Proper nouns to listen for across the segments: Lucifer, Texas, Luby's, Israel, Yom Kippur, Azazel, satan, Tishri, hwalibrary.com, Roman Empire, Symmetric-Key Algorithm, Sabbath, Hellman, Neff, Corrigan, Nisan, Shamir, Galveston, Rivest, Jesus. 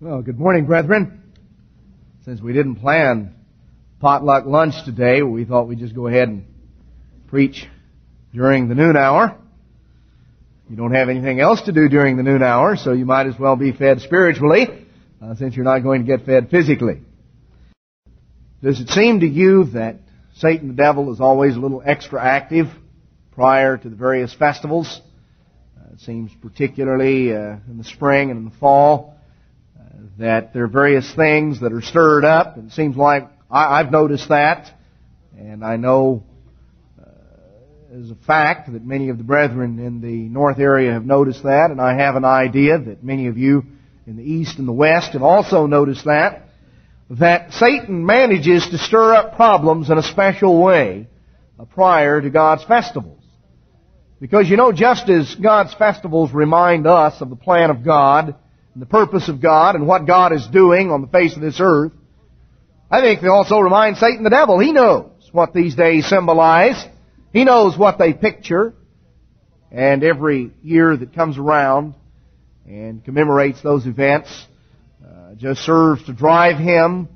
Well, good morning, brethren. Since we didn't plan potluck lunch today, we thought we'd just go ahead and preach during the noon hour. You don't have anything else to do during the noon hour, so you might as well be fed spiritually, since you're not going to get fed physically. Does it seem to you that Satan, the devil, is always a little extra active prior to the various festivals? It seems particularly in the spring and in the fall, that there are various things that are stirred up. It seems like I've noticed that, and I know as a fact that many of the brethren in the north area have noticed that, and I have an idea that many of you in the east and the west have also noticed that Satan manages to stir up problems in a special way prior to God's festivals. Because, you know, just as God's festivals remind us of the plan of God, the purpose of God and what God is doing on the face of this earth, I think they also remind Satan the devil. He knows what these days symbolize. He knows what they picture. And every year that comes around and commemorates those events just serves to drive him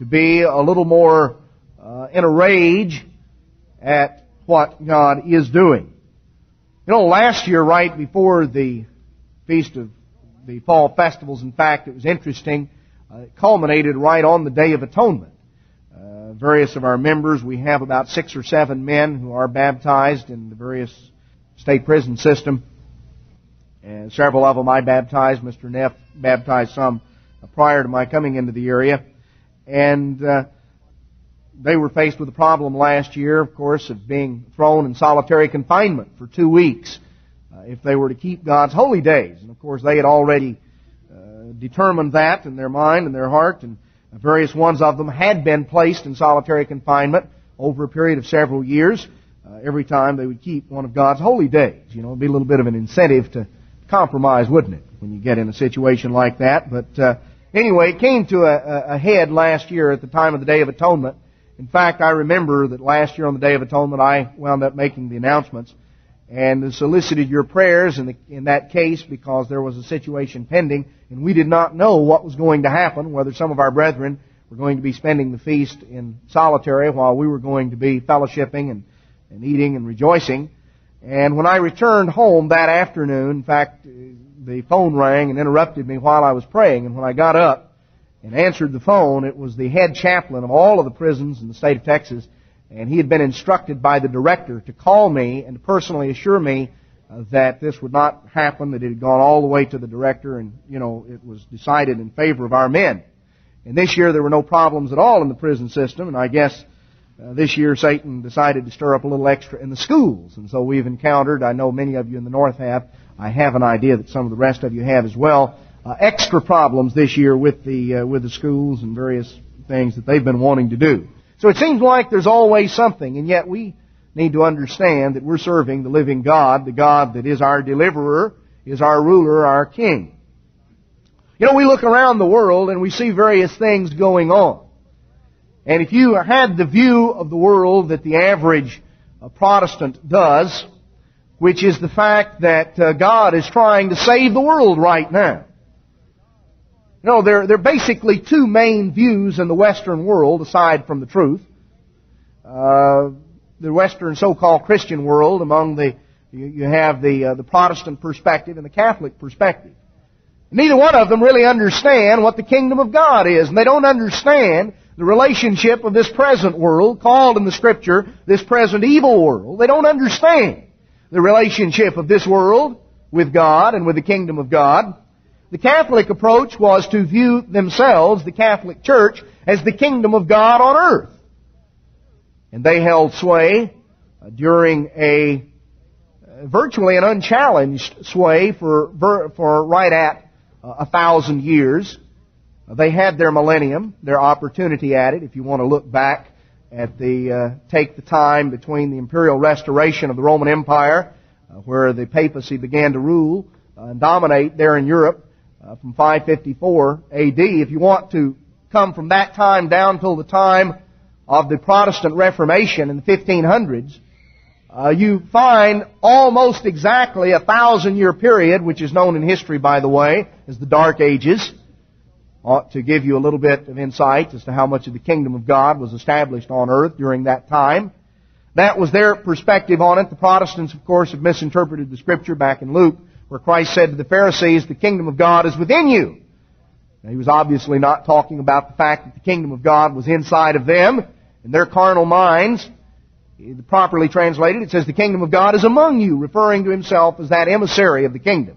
to be a little more in a rage at what God is doing. You know, last year, right before the Feast of the fall festivals, in fact, it was interesting. It culminated right on the Day of Atonement. Various of our members, we have about 6 or 7 men who are baptized in the various state prison system. And several of them I baptized. Mr. Neff baptized some prior to my coming into the area. And they were faced with the problem last year, of course, of being thrown in solitary confinement for 2 weeks if they were to keep God's holy days. And, of course, they had already determined that in their mind and their heart, and various ones of them had been placed in solitary confinement over a period of several years. Every time they would keep one of God's holy days. You know, it would be a little bit of an incentive to compromise, wouldn't it, when you get in a situation like that? But anyway, it came to a head last year at the time of the Day of Atonement. In fact, I remember that last year on the Day of Atonement, I wound up making the announcements and solicited your prayers in that case, because there was a situation pending and we did not know what was going to happen, whether some of our brethren were going to be spending the feast in solitary while we were going to be fellowshipping and eating and rejoicing. And when I returned home that afternoon, in fact, the phone rang and interrupted me while I was praying. And when I got up and answered the phone, it was the head chaplain of all of the prisons in the state of Texas. And he had been instructed by the director to call me and personally assure me that this would not happen, that it had gone all the way to the director and, you know, it was decided in favor of our men. And this year there were no problems at all in the prison system, and I guess this year Satan decided to stir up a little extra in the schools. And so we've encountered, I know many of you in the north have, I have an idea that some of the rest of you have as well, extra problems this year with the schools and various things that they've been wanting to do. So it seems like there's always something, and yet we need to understand that we're serving the living God, the God that is our deliverer, is our ruler, our king. You know, we look around the world and we see various things going on. And if you had the view of the world that the average Protestant does, which is the fact that God is trying to save the world right now. You know, there are basically two main views in the Western world, aside from the truth. The Western so-called Christian world, among the you have the Protestant perspective and the Catholic perspective. Neither one of them really understand what the kingdom of God is, and they don't understand the relationship of this present world, called in the Scripture, this present evil world. They don't understand the relationship of this world with God and with the kingdom of God. The Catholic approach was to view themselves, the Catholic Church, as the kingdom of God on earth. And they held sway during a virtually an unchallenged sway for right at 1,000 years. They had their millennium, their opportunity at it. If you want to look back at take the time between the imperial restoration of the Roman Empire, where the papacy began to rule and dominate there in Europe, from 554 A.D. If you want to come from that time down till the time of the Protestant Reformation in the 1500s, you find almost exactly 1,000-year period, which is known in history, by the way, as the Dark Ages, ought to give you a little bit of insight as to how much of the kingdom of God was established on earth during that time. That was their perspective on it. The Protestants, of course, have misinterpreted the Scripture back in Luke, where Christ said to the Pharisees, "The kingdom of God is within you." Now, he was obviously not talking about the fact that the kingdom of God was inside of them, in their carnal minds. Properly translated, it says, "The kingdom of God is among you," referring to himself as that emissary of the kingdom.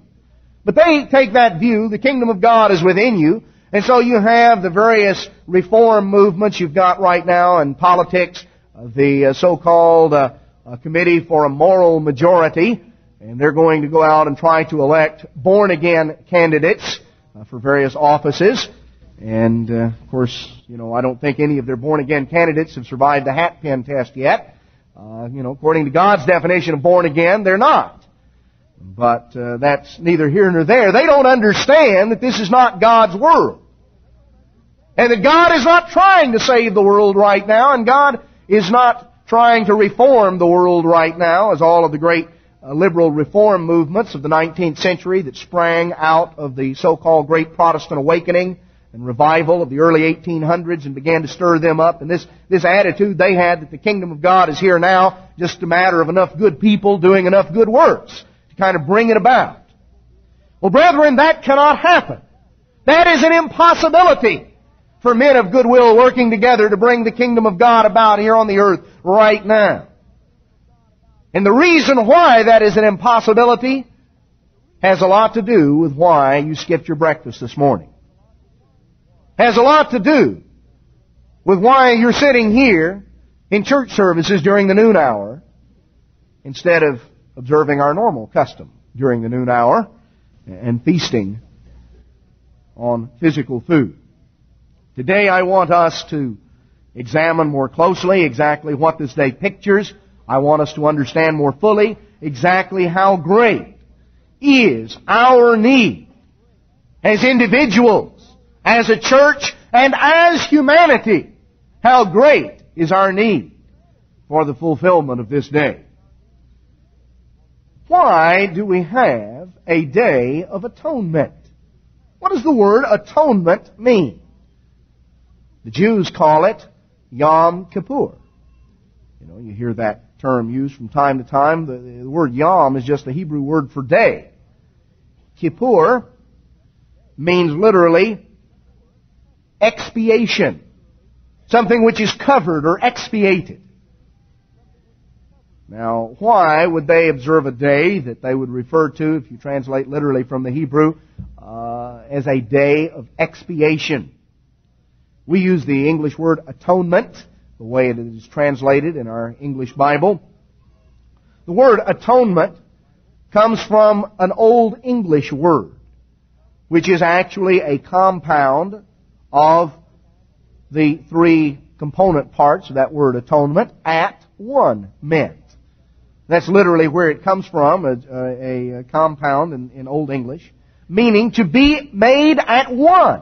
But they take that view, the kingdom of God is within you, and so you have the various reform movements you've got right now in politics, the so-called Committee for a Moral Majority, and they're going to go out and try to elect born-again candidates for various offices. And, of course, you know, I don't think any of their born-again candidates have survived the hat pin test yet. You know, according to God's definition of born-again, they're not. But that's neither here nor there. They don't understand that this is not God's world. And that God is not trying to save the world right now, and God is not trying to reform the world right now, as all of the great liberal reform movements of the 19th century that sprang out of the so-called Great Protestant Awakening and revival of the early 1800s and began to stir them up. And this attitude they had that the kingdom of God is here now, just a matter of enough good people doing enough good works to kind of bring it about. Well, brethren, that cannot happen. That is an impossibility for men of goodwill working together to bring the kingdom of God about here on the earth right now. And the reason why that is an impossibility has a lot to do with why you skipped your breakfast this morning. Has a lot to do with why you're sitting here in church services during the noon hour instead of observing our normal custom during the noon hour and feasting on physical food. Today I want us to examine more closely exactly what this day pictures. I want us to understand more fully exactly how great is our need as individuals, as a church, and as humanity, how great is our need for the fulfillment of this day. Why do we have a day of atonement? What does the word atonement mean? The Jews call it Yom Kippur. You know, you hear that term used from time to time. The word Yom is just the Hebrew word for day. Kippur means literally expiation, something which is covered or expiated. Now, why would they observe a day that they would refer to, if you translate literally from the Hebrew, as a day of expiation? We use the English word atonement, the way it is translated in our English Bible. The word atonement comes from an Old English word, which is actually a compound of the three component parts of that word atonement, at one meant. That's literally where it comes from, a compound in Old English, meaning to be made at one.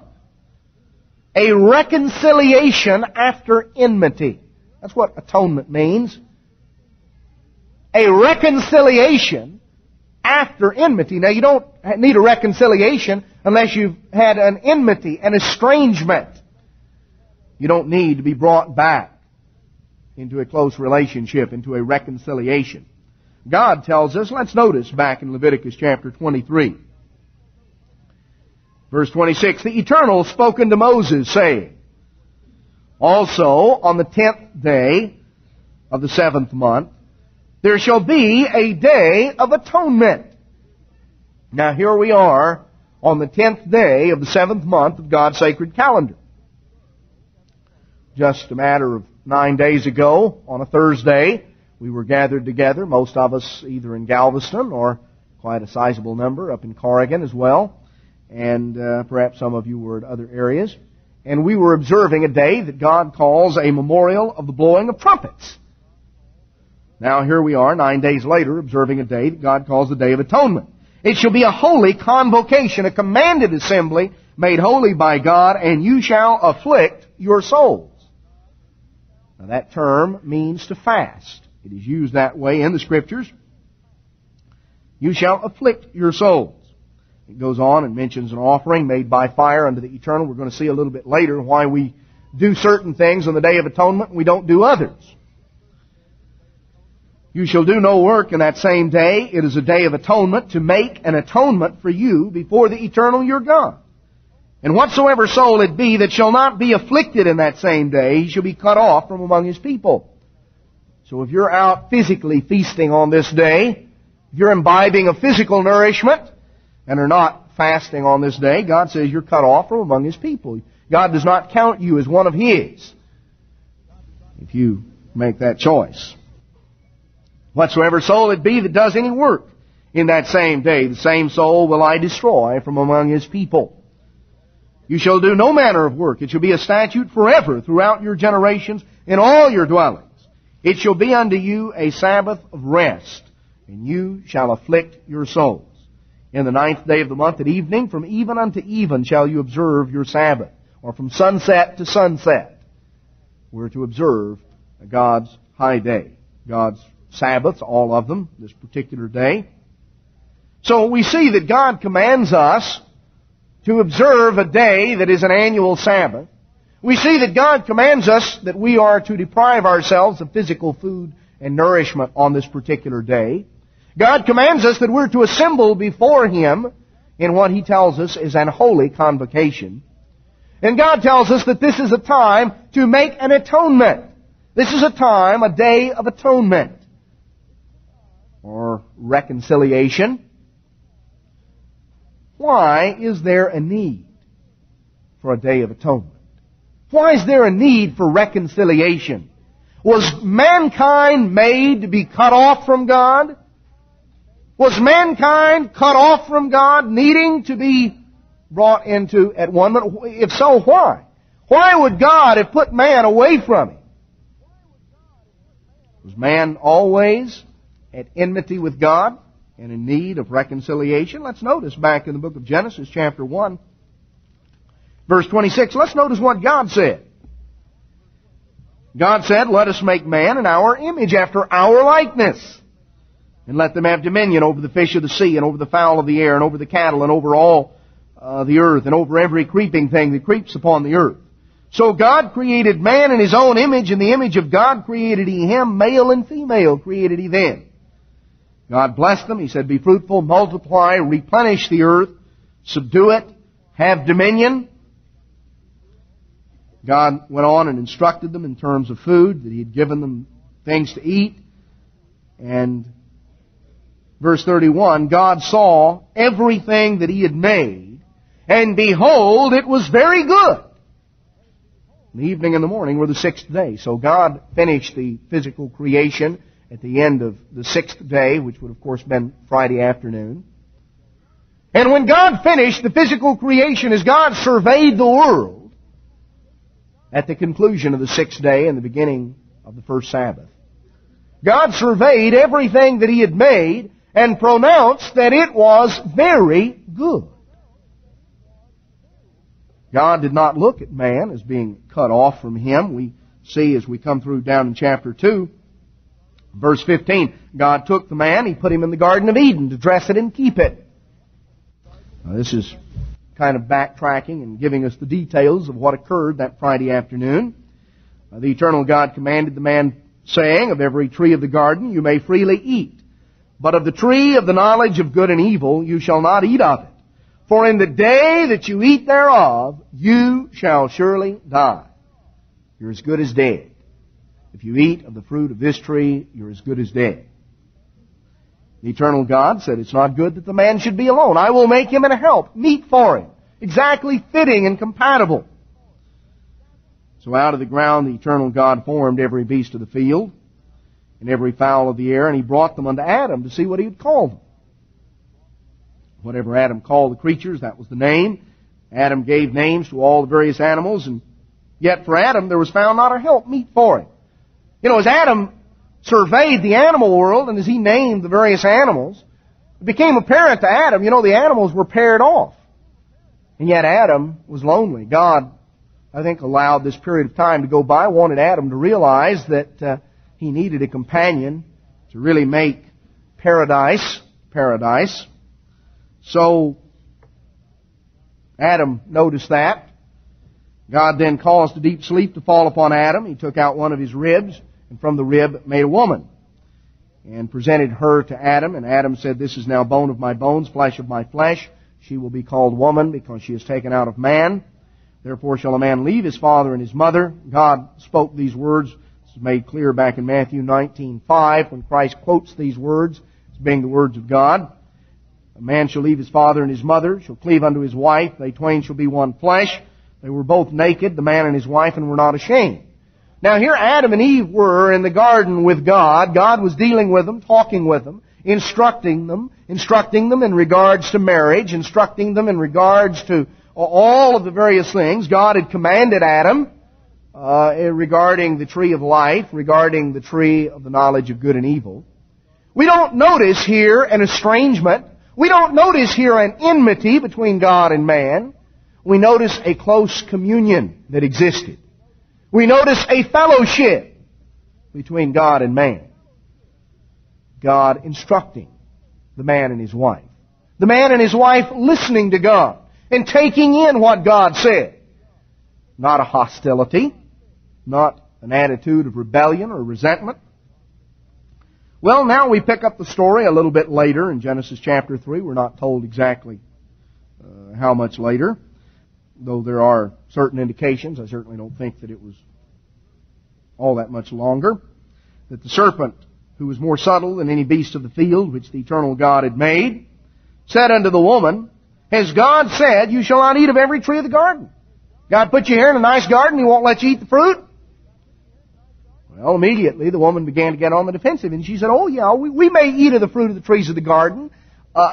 A reconciliation after enmity. That's what atonement means. A reconciliation after enmity. Now, you don't need a reconciliation unless you've had an enmity, an estrangement. You don't need to be brought back into a close relationship, into a reconciliation. God tells us, let's notice back in Leviticus chapter 23, verse 26, "The Eternal spoke unto Moses, saying, Also on the 10th day of the 7th month, there shall be a day of atonement." Now, here we are on the 10th day of the 7th month of God's sacred calendar. Just a matter of 9 days ago, on a Thursday, we were gathered together, most of us either in Galveston or quite a sizable number up in Corrigan as well, and perhaps some of you were at other areas. And we were observing a day that God calls a memorial of the blowing of trumpets. Now here we are, 9 days later, observing a day that God calls the Day of Atonement. "It shall be a holy convocation, a commanded assembly, made holy by God, and you shall afflict your souls." Now that term means to fast. It is used that way in the Scriptures. You shall afflict your souls. It goes on and mentions an offering made by fire unto the eternal. We're going to see a little bit later why we do certain things on the Day of Atonement and we don't do others. You shall do no work in that same day. It is a day of atonement to make an atonement for you before the eternal your God. And whatsoever soul it be that shall not be afflicted in that same day, he shall be cut off from among his people. So if you're out physically feasting on this day, if you're imbibing of physical nourishment and are not fasting on this day, God says you're cut off from among His people. God does not count you as one of His if you make that choice. Whatsoever soul it be that does any work in that same day, the same soul will I destroy from among His people. You shall do no manner of work. It shall be a statute forever throughout your generations in all your dwellings. It shall be unto you a Sabbath of rest, and you shall afflict your souls. In the 9th day of the month at evening, from even unto even shall you observe your Sabbath, or from sunset to sunset. We're to observe God's high day, God's Sabbaths, all of them, this particular day. So we see that God commands us to observe a day that is an annual Sabbath. We see that God commands us that we are to deprive ourselves of physical food and nourishment on this particular day. God commands us that we're to assemble before Him in what He tells us is an holy convocation. And God tells us that this is a time to make an atonement. This is a time, a day of atonement, or reconciliation. Why is there a need for a day of atonement? Why is there a need for reconciliation? Was mankind made to be cut off from God? Was mankind cut off from God, needing to be brought into at one moment? If so, why? Why would God have put man away from Him? Was man always at enmity with God and in need of reconciliation? Let's notice back in the book of Genesis, chapter 1, verse 26. Let's notice what God said. God said, "Let us make man in our image, after our likeness, and let them have dominion over the fish of the sea, and over the fowl of the air, and over the cattle, and over all the earth, and over every creeping thing that creeps upon the earth." So God created man in His own image. In the image of God created He him, male and female created He them. God blessed them. He said, "Be fruitful, multiply, replenish the earth, subdue it, have dominion." God went on and instructed them in terms of food, that He had given them things to eat. And verse 31, God saw everything that He had made, and behold, it was very good. The evening and the morning were the sixth day. So God finished the physical creation at the end of the sixth day, which would, of course, have been Friday afternoon. And when God finished the physical creation, as God surveyed the world, at the conclusion of the sixth day and the beginning of the first Sabbath, God surveyed everything that He had made and pronounced that it was very good. God did not look at man as being cut off from Him. We see as we come through down in chapter 2, verse 15, God took the man, He put him in the Garden of Eden to dress it and keep it. Now, this is kind of backtracking and giving us the details of what occurred that Friday afternoon. The eternal God commanded the man, saying, "Of every tree of the garden you may freely eat, but of the tree of the knowledge of good and evil you shall not eat of it. For in the day that you eat thereof, you shall surely die. You're as good as dead. If you eat of the fruit of this tree, you're as good as dead." The eternal God said, "It's not good that the man should be alone. I will make him an help, meet for him, exactly fitting and compatible." So out of the ground the eternal God formed every beast of the field and every fowl of the air, and He brought them unto Adam to see what he would call them. Whatever Adam called the creatures, that was the name. Adam gave names to all the various animals, and yet for Adam there was found not a helpmeet for him. You know, as Adam surveyed the animal world and as he named the various animals, it became apparent to Adam, you know, the animals were paired off. And yet Adam was lonely. God, I think, allowed this period of time to go by, wanted Adam to realize that he needed a companion to really make paradise. So Adam noticed that. God then caused a deep sleep to fall upon Adam. He took out one of his ribs, and from the rib made a woman, and presented her to Adam. And Adam said, "This is now bone of my bones, flesh of my flesh. She will be called woman, because she is taken out of man. Therefore shall a man leave his father and his mother." God spoke these words. This is made clear back in Matthew 19:5, when Christ quotes these words as being the words of God. "A man shall leave his father and his mother, shall cleave unto his wife. They twain shall be one flesh. They were both naked, the man and his wife, and were not ashamed." Now here Adam and Eve were in the garden with God. God was dealing with them, talking with them, instructing them in regards to marriage, instructing them in regards to all of the various things. God had commanded Adam regarding the tree of life, regarding the tree of the knowledge of good and evil. We don't notice here an estrangement. We don't notice here an enmity between God and man. We notice a close communion that existed. We notice a fellowship between God and man. God instructing the man and his wife. The man and his wife listening to God and taking in what God said. Not a hostility. Not an attitude of rebellion or resentment. Well, now we pick up the story a little bit later in Genesis chapter 3. We're not told exactly how much later, though there are certain indications. I certainly don't think that it was all that much longer. That the serpent, who was more subtle than any beast of the field which the eternal God had made, said unto the woman, "Has God said, you shall not eat of every tree of the garden? God put you here in a nice garden, He won't let you eat the fruit?" Well, immediately the woman began to get on the defensive, and she said, "Oh yeah, we may eat of the fruit of the trees of the garden,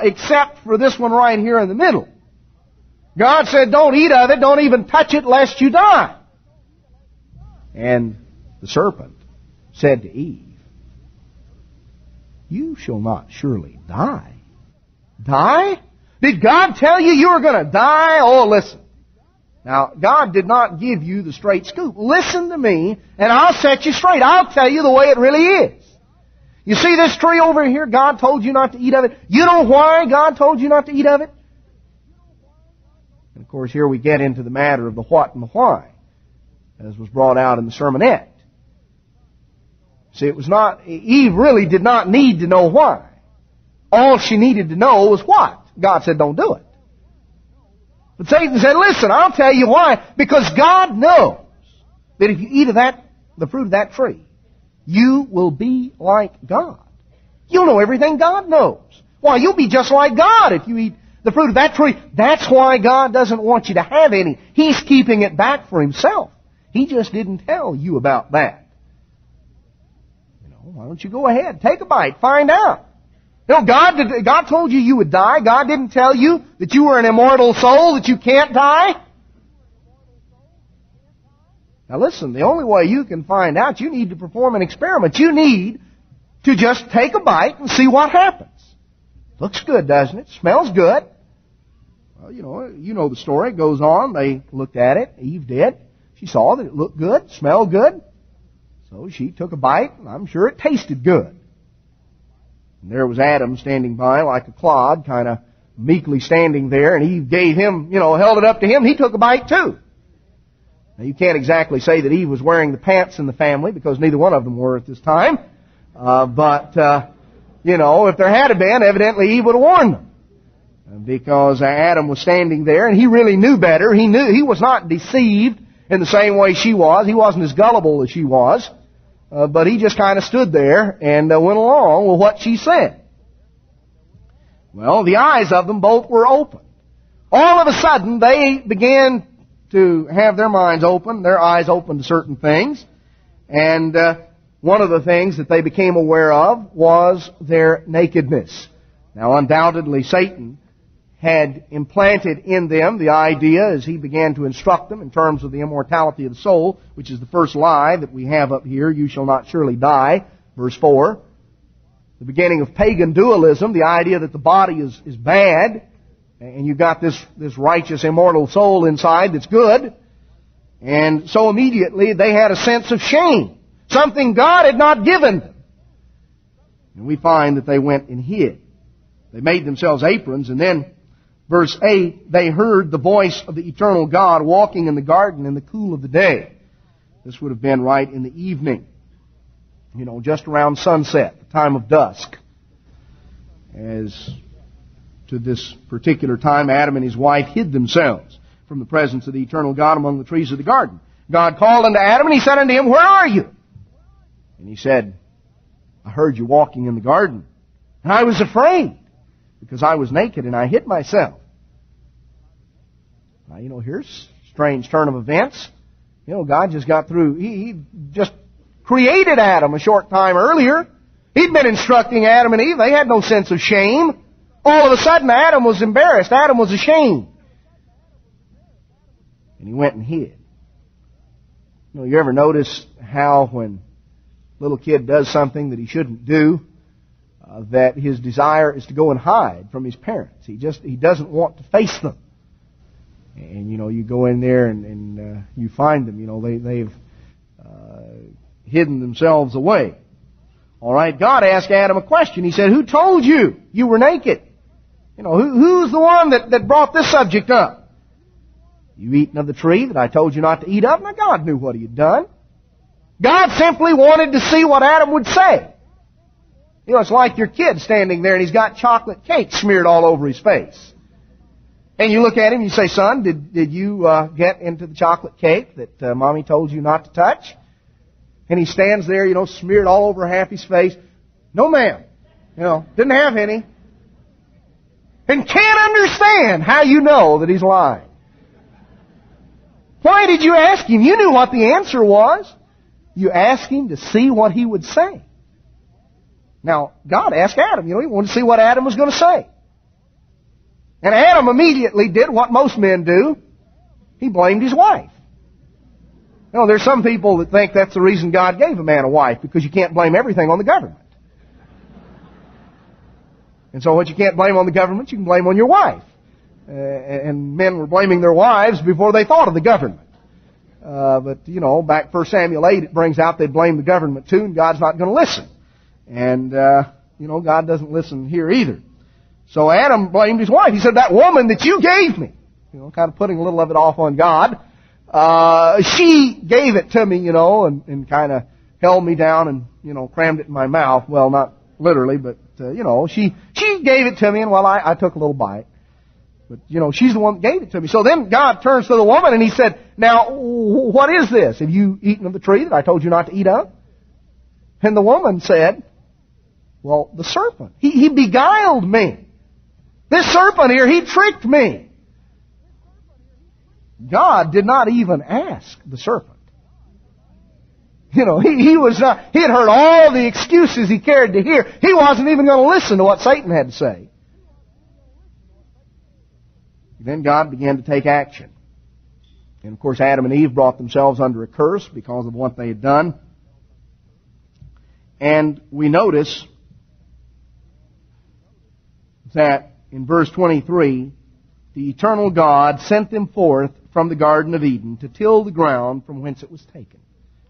except for this one right here in the middle. God said, don't eat of it, don't even touch it, lest you die." And the serpent said to Eve, "You shall not surely die." Die? Did God tell you you were going to die? Oh, listen. Now, God did not give you the straight scoop. Listen to me, and I'll set you straight. I'll tell you the way it really is. You see this tree over here? God told you not to eat of it. You know why God told you not to eat of it? And of course, here we get into the matter of the what and the why, as was brought out in the sermonette. See, Eve really did not need to know why. All she needed to know was what. God said, don't do it. But Satan said, listen, I'll tell you why. Because God knows that if you eat of the fruit of that tree, you will be like God. You'll know everything God knows. Why, you'll be just like God if you eat the fruit of that tree. That's why God doesn't want you to have any. He's keeping it back for Himself. He just didn't tell you about that. You know, why don't you go ahead, take a bite, find out. You know, God told you you would die. God didn't tell you that you were an immortal soul, that you can't die. Now listen, the only way you can find out, you need to perform an experiment. You need to just take a bite and see what happens. Looks good, doesn't it? Smells good. Well, you know the story. It goes on. They looked at it. Eve did. She saw that it looked good, smelled good. So she took a bite, and I'm sure it tasted good. And there was Adam standing by like a clod, kind of meekly standing there, and Eve gave him, held it up to him. He took a bite too. Now, you can't exactly say that Eve was wearing the pants in the family, because neither one of them were at this time. If there had been, evidently Eve would have warned them. Because Adam was standing there, and he really knew better. He knew he was not deceived in the same way she was. He wasn't as gullible as she was. But he just kind of stood there and went along with what she said. Well, the eyes of them both were open. All of a sudden, they began to have their minds open, their eyes open to certain things. And one of the things that they became aware of was their nakedness. Now, undoubtedly, Satan had implanted in them the idea, as he began to instruct them in terms of the immortality of the soul, which is the first lie that we have up here, you shall not surely die, verse 4. The beginning of pagan dualism, the idea that the body is bad, and you've got this righteous, immortal soul inside that's good. And so immediately they had a sense of shame, something God had not given them. And we find that they went and hid. They made themselves aprons, and then Verse 8, they heard the voice of the eternal God walking in the garden in the cool of the day. This would have been right in the evening. You know, just around sunset, the time of dusk. As to this particular time, Adam and his wife hid themselves from the presence of the eternal God among the trees of the garden. God called unto Adam, and he said unto him, "Where are you?" And he said, "I heard you walking in the garden, and I was afraid, because I was naked, and I hid myself." Now, you know, here's a strange turn of events. You know, God just got through. He just created Adam a short time earlier. He'd been instructing Adam and Eve. They had no sense of shame. All of a sudden, Adam was embarrassed. Adam was ashamed. And he went and hid. You know, you ever notice how when a little kid does something that he shouldn't do, that his desire is to go and hide from his parents. He doesn't want to face them. And, you know, you go in there and you find them. You know, they've hidden themselves away. All right, God asked Adam a question. He said, "Who told you you were naked? You know, who's the one that brought this subject up? You eaten of the tree that I told you not to eat of?" Now, God knew what he had done. God simply wanted to see what Adam would say. You know, it's like your kid standing there and he's got chocolate cake smeared all over his face. And you look at him and you say, "Son, did you get into the chocolate cake that Mommy told you not to touch?" And he stands there, you know, smeared all over half his face. "No, ma'am. You know, didn't have any." And can't understand how you know that he's lying. Why did you ask him? You knew what the answer was. You asked him to see what he would say. Now, God asked Adam, you know, he wanted to see what Adam was going to say. And Adam immediately did what most men do. He blamed his wife. You know, there's some people that think that's the reason God gave a man a wife, because you can't blame everything on the government. And so what you can't blame on the government, you can blame on your wife. And men were blaming their wives before they thought of the government. But, you know, back 1 Samuel 8, it brings out they blame the government too, and God's not going to listen. And, you know, God doesn't listen here either. So Adam blamed his wife. He said, "That woman that you gave me," you know, kind of putting a little of it off on God, "she gave it to me, you know, and kind of held me down and, you know, crammed it in my mouth." Well, not literally, but, you know, she gave it to me, and, well, I took a little bite. But, you know, she's the one that gave it to me. So then God turns to the woman and he said, "Now, what is this? Have you eaten of the tree that I told you not to eat of?" And the woman said, "Well, the serpent. He beguiled me. This serpent here, he tricked me." God did not even ask the serpent. You know, he was not, he had heard all the excuses he cared to hear. He wasn't even going to listen to what Satan had to say. Then God began to take action. And of course, Adam and Eve brought themselves under a curse because of what they had done. And we notice that in verse 23, the eternal God sent them forth from the Garden of Eden to till the ground from whence it was taken,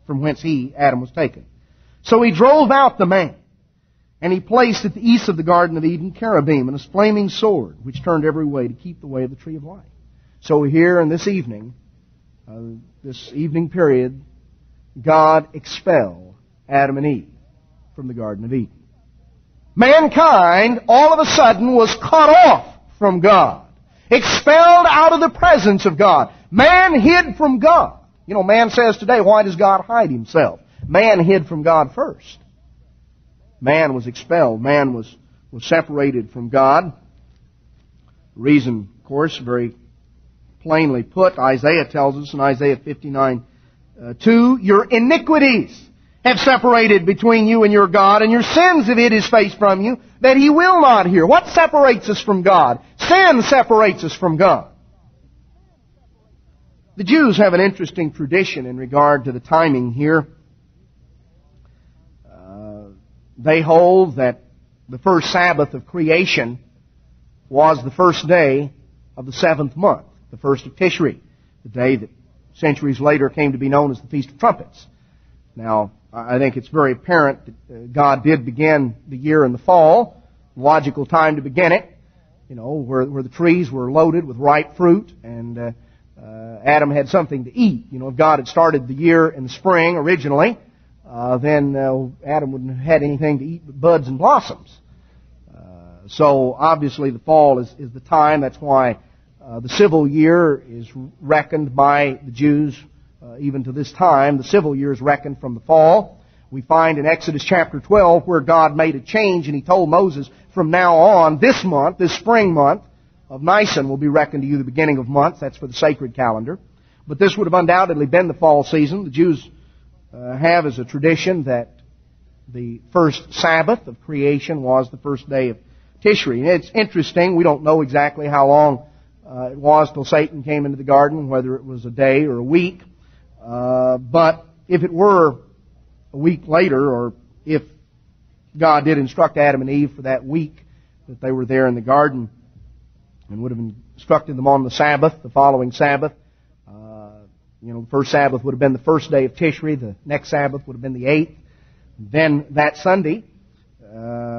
from whence he, Adam, was taken. So he drove out the man, and he placed at the east of the Garden of Eden cherubim and a flaming sword, which turned every way to keep the way of the tree of life. So here in this evening period, God expelled Adam and Eve from the Garden of Eden. Mankind, all of a sudden, was cut off from God, expelled out of the presence of God. Man hid from God. You know, man says today, why does God hide himself? Man hid from God first. Man was expelled. Man was separated from God. The reason, of course, very plainly put, Isaiah tells us in Isaiah 59:2, "Your iniquities have separated between you and your God, and your sins have hid his face from you, that he will not hear." What separates us from God? Sin separates us from God. The Jews have an interesting tradition in regard to the timing here. They hold that the first Sabbath of creation was the first day of the seventh month, the first of Tishri, the day that centuries later came to be known as the Feast of Trumpets. Now, I think it's very apparent that God did begin the year in the fall, logical time to begin it. you know, where the trees were loaded with ripe fruit, and Adam had something to eat. You know, if God had started the year in the spring originally, then Adam wouldn't have had anything to eat but buds and blossoms. So obviously the fall is the time. That's why the civil year is reckoned by the Jews even to this time. The civil year is reckoned from the fall. We find in Exodus chapter 12 where God made a change, and He told Moses, from now on, this month, this spring month of Nisan will be reckoned to you the beginning of months. That's for the sacred calendar. But this would have undoubtedly been the fall season. The Jews have as a tradition that the first Sabbath of creation was the first day of Tishri. And it's interesting. We don't know exactly how long it was till Satan came into the garden, whether it was a day or a week. But if it were a week later, or if God did instruct Adam and Eve for that week that they were there in the garden and would have instructed them on the Sabbath, the following Sabbath, the first Sabbath would have been the first day of Tishri, the next Sabbath would have been the 8th, then that Sunday,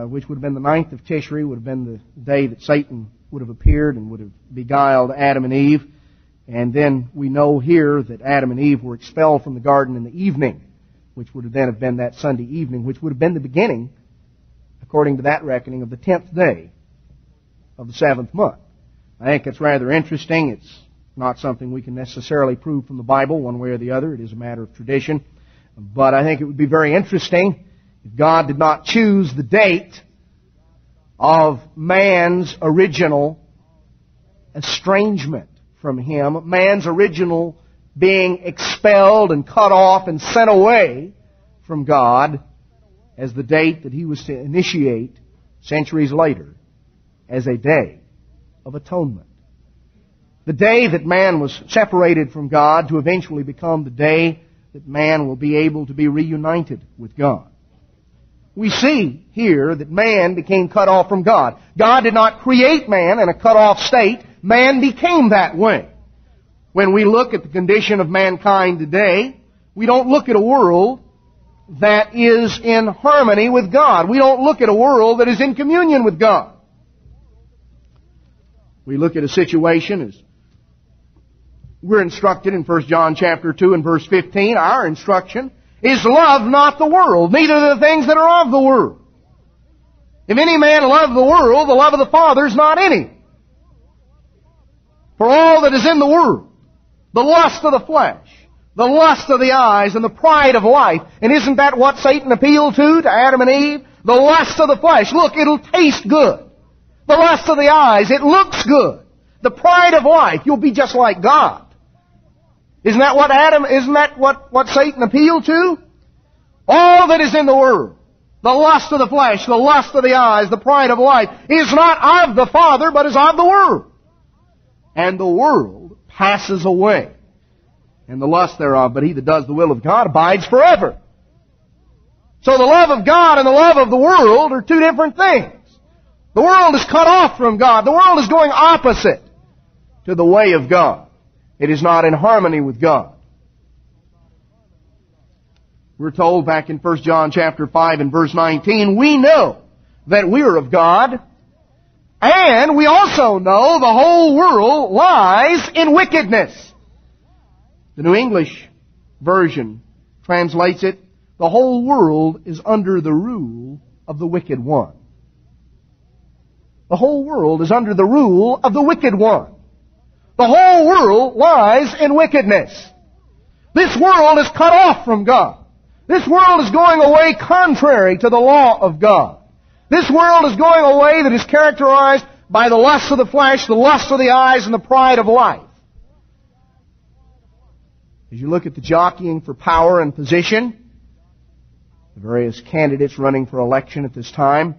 which would have been the 9th of Tishri, would have been the day that Satan would have appeared and would have beguiled Adam and Eve. And then we know here that Adam and Eve were expelled from the garden in the evening, which would then have been that Sunday evening, which would have been the beginning, according to that reckoning, of the 10th day of the 7th month. I think it's rather interesting. It's not something we can necessarily prove from the Bible one way or the other. It is a matter of tradition. But I think it would be very interesting if God did not choose the date of man's original estrangement from Him, man's original being expelled and cut off and sent away from God as the date that He was to initiate centuries later as a day of atonement. The day that man was separated from God to eventually become the day that man will be able to be reunited with God. We see here that man became cut off from God. God did not create man in a cut off state. Man became that way. When we look at the condition of mankind today, we don't look at a world that is in harmony with God. We don't look at a world that is in communion with God. We look at a situation as we're instructed in 1 John chapter 2 and verse 15. Our instruction is, love not the world, neither the things that are of the world. If any man love the world, the love of the Father is not in him. For all that is in the world, the lust of the flesh, the lust of the eyes, and the pride of life. And isn't that what Satan appealed to Adam and Eve? The lust of the flesh. Look, it'll taste good. The lust of the eyes, it looks good. The pride of life, you'll be just like God. Isn't that what what Satan appealed to? All that is in the world, the lust of the flesh, the lust of the eyes, the pride of life, is not of the Father, but is of the world. And the world passes away, and the lust thereof, but he that does the will of God abides forever. So the love of God and the love of the world are two different things. The world is cut off from God. The world is going opposite to the way of God. It is not in harmony with God. We're told back in 1 John chapter 5 and verse 19, we know that we are of God, and we also know the whole world lies in wickedness. The New English Version translates it, the whole world is under the rule of the wicked one. The whole world is under the rule of the wicked one. The whole world lies in wickedness. This world is cut off from God. This world is going away contrary to the law of God. This world is going away that is characterized by the lust of the flesh, the lust of the eyes, and the pride of life. As you look at the jockeying for power and position, the various candidates running for election at this time,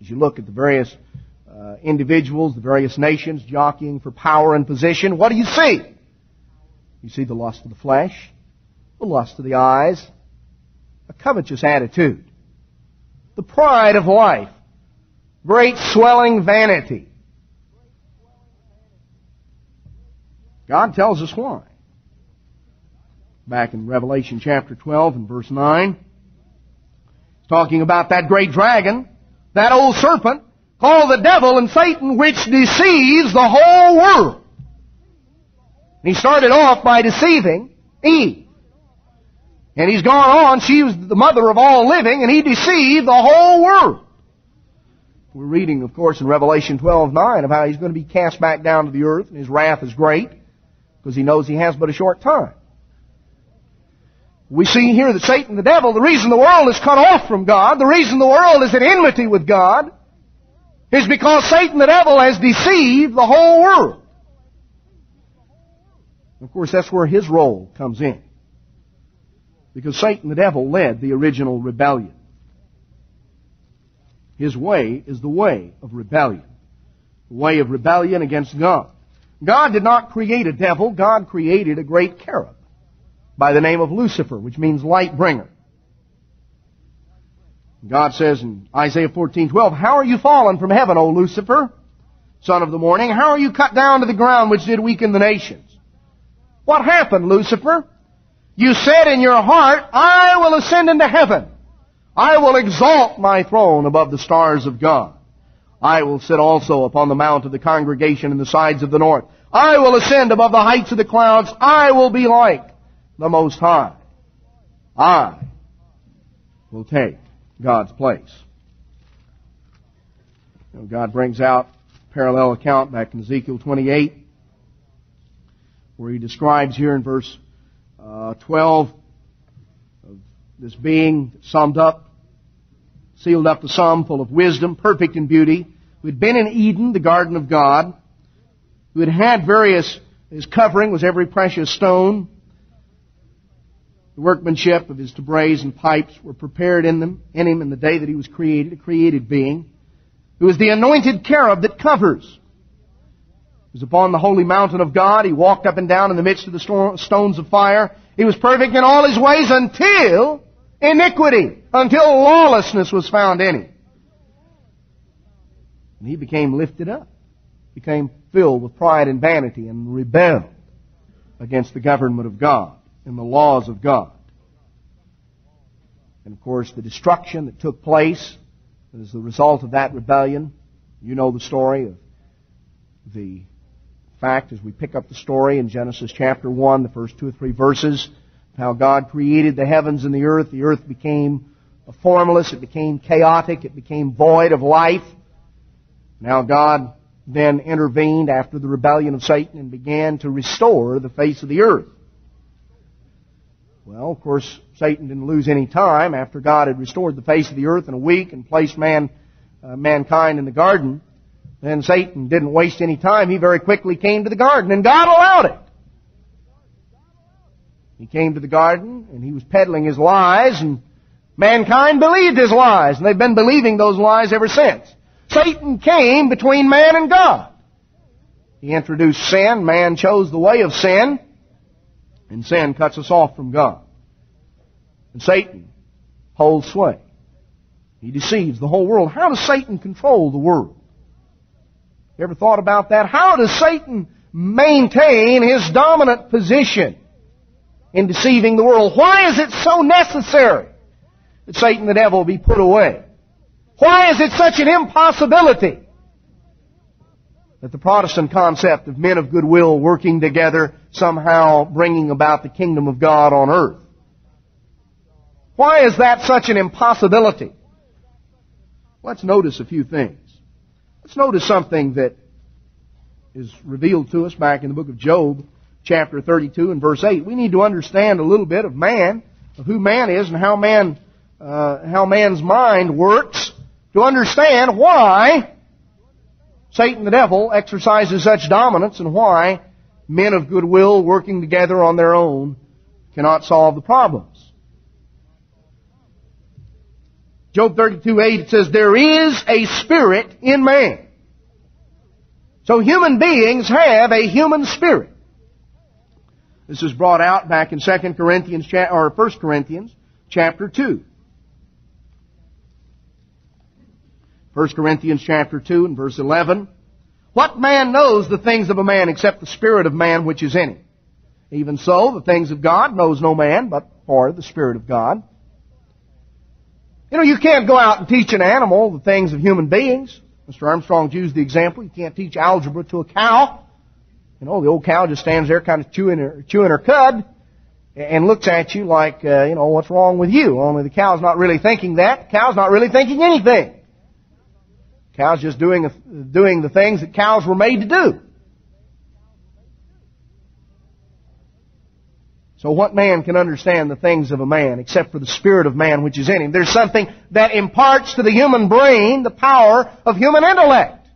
as you look at the various individuals, the various nations jockeying for power and position, what do you see? You see the lust of the flesh, the lust of the eyes, a covetous attitude, the pride of life, great swelling vanity. God tells us why. Back in Revelation chapter 12 and verse 9, talking about that great dragon, that old serpent, for the devil and Satan, which deceives the whole world. And he started off by deceiving Eve. And he's gone on. She was the mother of all living, and he deceived the whole world. We're reading, of course, in Revelation 12:9 of how he's going to be cast back down to the earth, and his wrath is great, because he knows he has but a short time. We see here that Satan, the devil, the reason the world is cut off from God, the reason the world is at enmity with God, is because Satan, the devil, has deceived the whole world. Of course, that's where his role comes in. Because Satan, the devil, led the original rebellion. His way is the way of rebellion. The way of rebellion against God. God did not create a devil. God created a great cherub by the name of Lucifer, which means light bringer. God says in Isaiah 14:12, "How are you fallen from heaven, O Lucifer, son of the morning? How are you cut down to the ground, which did weaken the nations? What happened, Lucifer? You said in your heart, I will ascend into heaven. I will exalt my throne above the stars of God. I will sit also upon the mount of the congregation in the sides of the north. I will ascend above the heights of the clouds. I will be like the Most High. I will take God's place." You know, God brings out a parallel account back in Ezekiel 28, where he describes here in verse 12 of this being summed up, sealed up the sum, full of wisdom, perfect in beauty, who had been in Eden, the garden of God, who had had various, his covering was every precious stone. The workmanship of his tabrets and pipes were prepared in him in the day that he was created, a created being, who is the anointed cherub that covers. He was upon the holy mountain of God. He walked up and down in the midst of the stones of fire. He was perfect in all his ways until iniquity, until lawlessness was found in him. And he became lifted up, became filled with pride and vanity, and rebelled against the government of God and the laws of God. And of course, the destruction that took place as the result of that rebellion. You know the story of the fact, as we pick up the story in Genesis chapter 1, the first 2 or 3 verses, how God created the heavens and the earth. The earth became formless. It became chaotic. It became void of life. Now God then intervened after the rebellion of Satan and began to restore the face of the earth. Well, of course, Satan didn't lose any time. After God had restored the face of the earth in a week and placed mankind in the garden, then Satan didn't waste any time. He very quickly came to the garden, and God allowed it. He came to the garden, and he was peddling his lies, and mankind believed his lies, and they've been believing those lies ever since. Satan came between man and God. He introduced sin. Man chose the way of sin. And sin cuts us off from God. And Satan holds sway. He deceives the whole world. How does Satan control the world? You ever thought about that? How does Satan maintain his dominant position in deceiving the world? Why is it so necessary that Satan the devil be put away? Why is it such an impossibility that the Protestant concept of men of goodwill working together, somehow bringing about the kingdom of God on earth? Why is that such an impossibility? Let's notice a few things. Let's notice something that is revealed to us back in the book of Job, chapter 32 and verse 8. We need to understand a little bit of man, of who man is, and how man's mind works, to understand why Satan the devil exercises such dominance, and why men of goodwill working together on their own cannot solve the problems. Job 32:8, it says, "There is a spirit in man." So human beings have a human spirit. This is brought out back in 1 Corinthians chapter 2. 1 Corinthians chapter 2 and verse 11. "What man knows the things of a man except the spirit of man which is in him? Even so, the things of God knows no man but for the Spirit of God." You know, you can't go out and teach an animal the things of human beings. Mr. Armstrong's used the example, you can't teach algebra to a cow. You know, the old cow just stands there kind of chewing her cud and looks at you like, you know, what's wrong with you? Only the cow's not really thinking that. The cow's not really thinking anything. The cow's just doing the things that cows were made to do. So what man can understand the things of a man except for the spirit of man which is in him? There's something that imparts to the human brain the power of human intellect.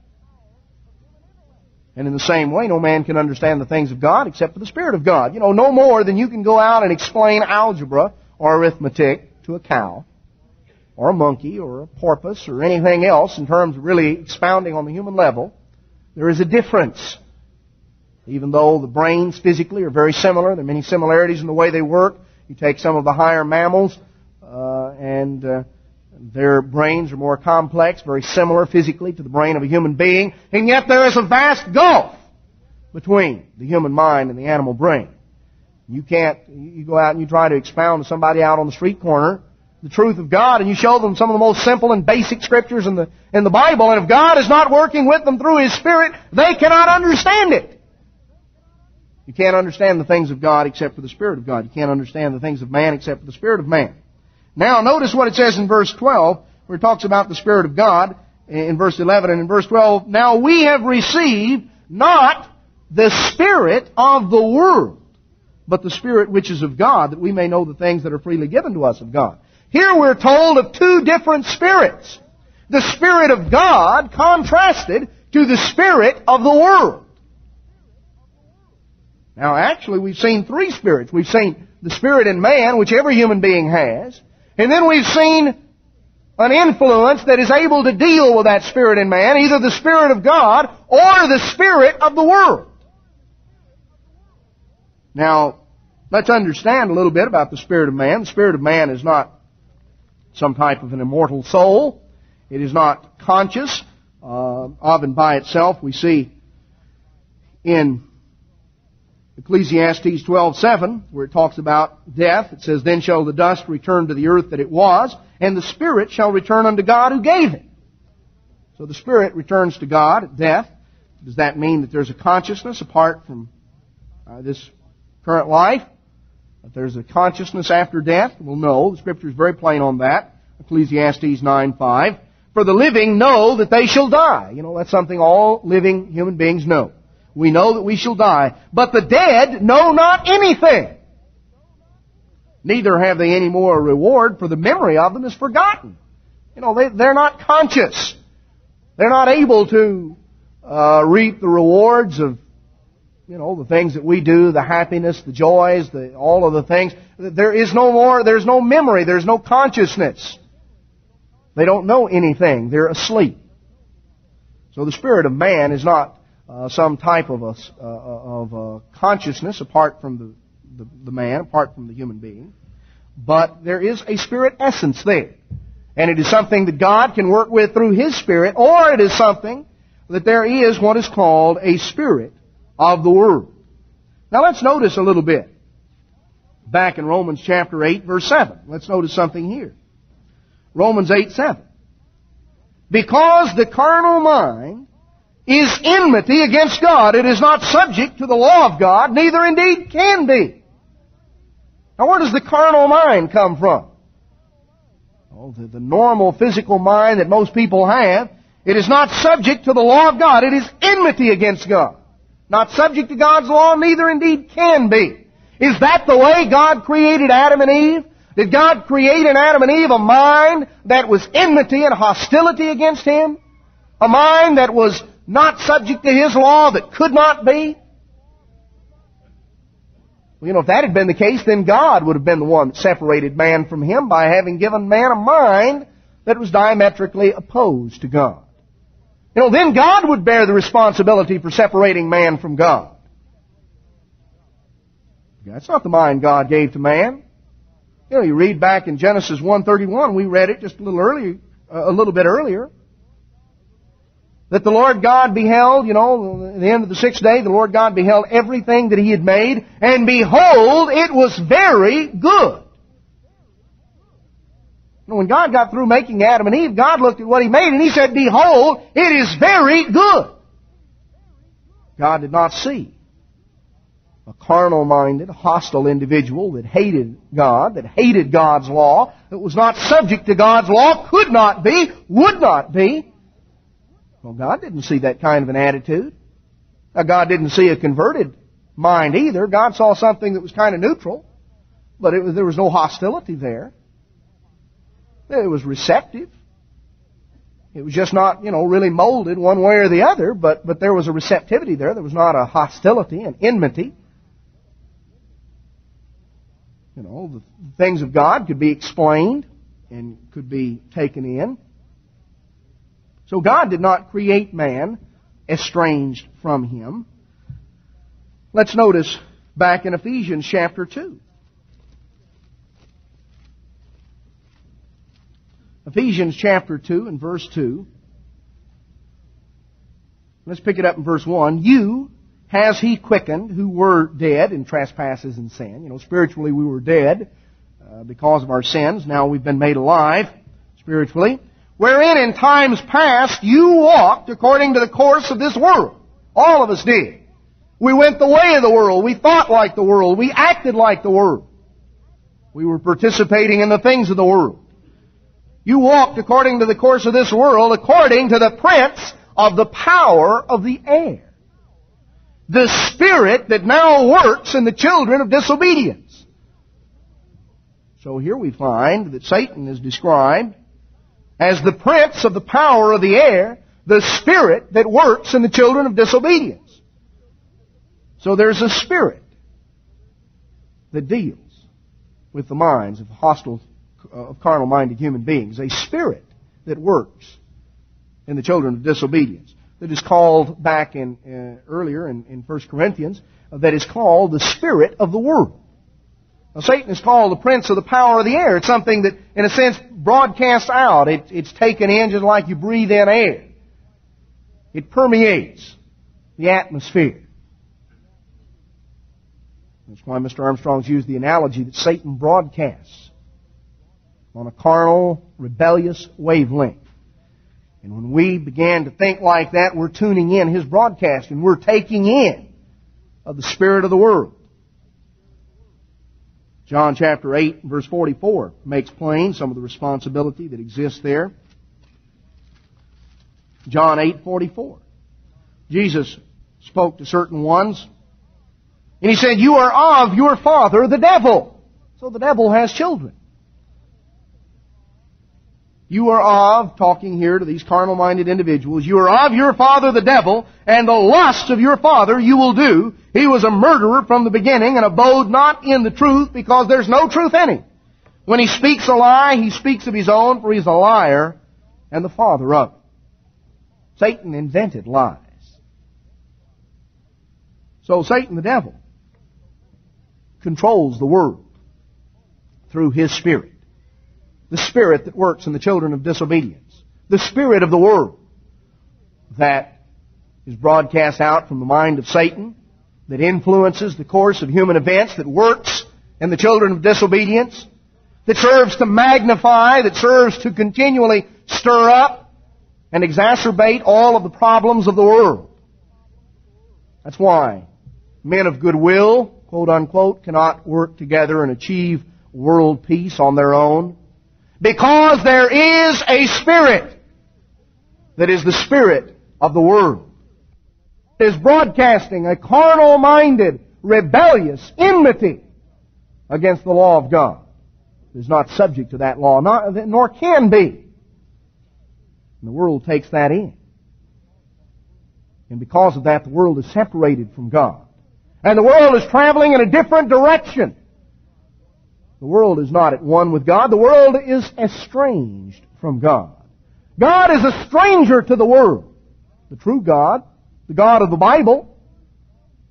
And in the same way, no man can understand the things of God except for the Spirit of God. You know, no more than you can go out and explain algebra or arithmetic to a cow or a monkey or a porpoise or anything else in terms of really expounding on the human level. There is a difference. Even though the brains physically are very similar, there are many similarities in the way they work. You take some of the higher mammals, and their brains are more complex, very similar physically to the brain of a human being. And yet there is a vast gulf between the human mind and the animal brain. You go out and you try to expound to somebody out on the street corner the truth of God, and you show them some of the most simple and basic scriptures in the Bible, and if God is not working with them through His Spirit, they cannot understand it. You can't understand the things of God except for the Spirit of God. You can't understand the things of man except for the Spirit of man. Now, notice what it says in verse 12, where it talks about the Spirit of God in verse 11 and in verse 12. Now, we have received not the Spirit of the world, but the Spirit which is of God, that we may know the things that are freely given to us of God. Here we're told of two different spirits. The Spirit of God contrasted to the Spirit of the world. Now, actually, we've seen three spirits. We've seen the spirit in man, which every human being has. And then we've seen an influence that is able to deal with that spirit in man, either the Spirit of God or the spirit of the world. Now, let's understand a little bit about the spirit of man. The spirit of man is not some type of an immortal soul. It is not conscious of and by itself. We see in Ecclesiastes 12:7, where it talks about death, it says, Then shall the dust return to the earth that it was, and the spirit shall return unto God who gave it. So the spirit returns to God at death. Does that mean that there's a consciousness apart from this current life? That there's a consciousness after death? Well, no. The Scripture is very plain on that. Ecclesiastes 9:5. For the living know that they shall die. You know, that's something all living human beings know. We know that we shall die. But the dead know not anything. Neither have they any more reward, for the memory of them is forgotten. You know, they're not conscious. They're not able to reap the rewards of, you know, the things that we do, the happiness, the joys, all of the things. There is no more, there's no memory, there's no consciousness. They don't know anything. They're asleep. So the spirit of man is not some type of a consciousness apart from the man, apart from the human being. But there is a spirit essence there. And it is something that God can work with through His Spirit, or it is something that there is what is called a spirit of the world. Now let's notice a little bit. Back in Romans chapter 8, verse 7. Let's notice something here. Romans 8:7. Because the carnal mind is enmity against God. It is not subject to the law of God, neither indeed can be. Now, where does the carnal mind come from? Oh, the normal physical mind that most people have. It is not subject to the law of God. It is enmity against God. Not subject to God's law, neither indeed can be. Is that the way God created Adam and Eve? Did God create in Adam and Eve a mind that was enmity and hostility against Him? A mind that was not subject to His law, that could not be? Well, you know, if that had been the case, then God would have been the one that separated man from Him by having given man a mind that was diametrically opposed to God. You know, then God would bear the responsibility for separating man from God. That's not the mind God gave to man. You know, you read back in Genesis 1:31, we read it just a little bit earlier, that the Lord God beheld, you know, at the end of the sixth day, the Lord God beheld everything that He had made, and behold, it was very good. When God got through making Adam and Eve, God looked at what He made and He said, "Behold, it is very good." God did not see a carnal-minded, hostile individual that hated God, that hated God's law, that was not subject to God's law, could not be, would not be. Well, God didn't see that kind of an attitude. Now, God didn't see a converted mind either. God saw something that was kind of neutral, but there was no hostility there. It was receptive. It was just not, really molded one way or the other, but there was a receptivity there. There was not a hostility and enmity. The things of God could be explained and could be taken in. So God did not create man estranged from Him. Let's notice back in Ephesians chapter 2. Ephesians chapter 2 and verse 2. Let's pick it up in verse 1. You has He quickened who were dead in trespasses and sin. Spiritually we were dead because of our sins. Now we've been made alive spiritually. Wherein in times past you walked according to the course of this world. All of us did. We went the way of the world. We thought like the world. We acted like the world. We were participating in the things of the world. You walked according to the course of this world, according to the prince of the power of the air, the spirit that now works in the children of disobedience. So here we find that Satan is described as the prince of the power of the air, the spirit that works in the children of disobedience. So there's a spirit that deals with the minds of hostile of carnal-minded human beings, a spirit that works in the children of disobedience, that is called back in earlier in 1 Corinthians, that is called the spirit of the world. Now, Satan is called the prince of the power of the air. It's something that, in a sense, broadcasts out. It's taken in just like you breathe in air. It permeates the atmosphere. That's why Mr. Armstrong's used the analogy that Satan broadcasts on a carnal, rebellious wavelength. And when we began to think like that, we're tuning in his broadcast and we're taking in of the spirit of the world. John chapter 8, verse 44 makes plain some of the responsibility that exists there. John 8:44. Jesus spoke to certain ones and He said, "You are of your father, the devil." So the devil has children. You are of, talking here to these carnal-minded individuals, you are of your father the devil, and the lust of your father you will do. He was a murderer from the beginning and abode not in the truth, because there's no truth in him. When he speaks a lie, he speaks of his own, for he's a liar and the father of it. Satan invented lies. So Satan the devil controls the world through his spirit. The spirit that works in the children of disobedience. The spirit of the world that is broadcast out from the mind of Satan, that influences the course of human events, that works in the children of disobedience, that serves to magnify, that serves to continually stir up and exacerbate all of the problems of the world. That's why men of goodwill, quote unquote, cannot work together and achieve world peace on their own. Because there is a spirit that is the spirit of the world. It is broadcasting a carnal-minded, rebellious enmity against the law of God. It is not subject to that law, nor can be. And the world takes that in. And because of that, the world is separated from God. And the world is traveling in a different direction. The world is not at one with God. The world is estranged from God. God is a stranger to the world. The true God, the God of the Bible,